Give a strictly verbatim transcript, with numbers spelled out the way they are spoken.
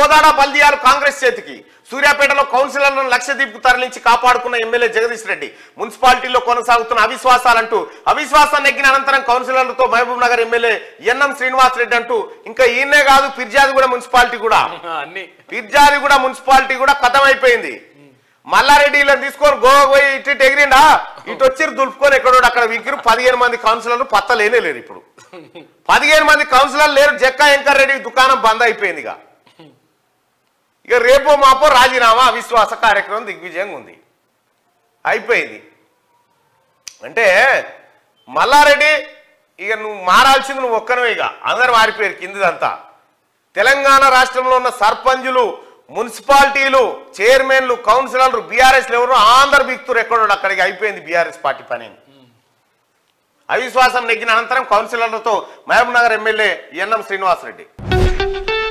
కోదాడ బల్దియాలు కాంగ్రెస్ చేతికి, సూర్యాపేటలో కౌన్సిలర్లను లక్షదీప్కు తరలించి కాపాడుకున్న ఎమ్మెల్యే జగదీష్ రెడ్డి, మున్సిపాలిటీలో కొనసాగుతున్న అవిశ్వాసాలంటూ అవిశ్వాసాన్ని నెగ్గిన అనంతరం కౌన్సిలర్లతో Mahabubnagar MLA NM Srinivas Reddy అంటూ ఇంకా ఈయనే కాదు పిర్జాదిగూడ మున్సిపాలిటీ కూడా అన్ని పిర్జాదిగూడ మున్సిపాలిటీ కూడా కథమైపోయింది. మల్లారెడ్డిలో తీసుకొని గోవా పోయి ఇటు ఇటు ఎగిరిండా ఇటు వచ్చి దులుపుకొని ఎక్కడో అక్కడ విగ్గిరు పదిహేను మంది కౌన్సిలర్లు పత్త లేనే లేరు. ఇప్పుడు పదిహేను మంది కౌన్సిలర్లు లేరు. జక్కా వెంకర్ రెడ్డి దుకాణం బంద్ అయిపోయింది. ఇక ఇక రేపో మాపో రాజీనామా అవిశ్వాస కార్యక్రమం దిగ్విజయంగా ఉంది, అయిపోయింది. అంటే మల్లారెడ్డి ఇక నువ్వు మారాల్సింది నువ్వు ఒక్కనవే. ఇక అందరు మారిపోయారు. కిందిదంతా తెలంగాణ రాష్ట్రంలో ఉన్న సర్పంచులు, మున్సిపాలిటీలు, చైర్మన్లు, కౌన్సిలర్లు, బీఆర్ఎస్లు ఎవరు ఆంధ్ర బిక్తురు ఎక్కడో అక్కడికి అయిపోయింది బీఆర్ఎస్ పార్టీ పని. అవిశ్వాసం నెగ్గిన అనంతరం కౌన్సిలర్లతో Mahabubnagar MLA NM Srinivas Reddy